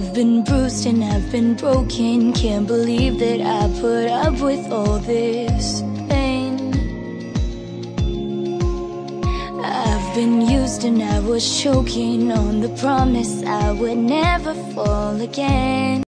I've been bruised and I've been broken. Can't believe that I put up with all this pain. I've been used and I was choking on the promise I would never fall again.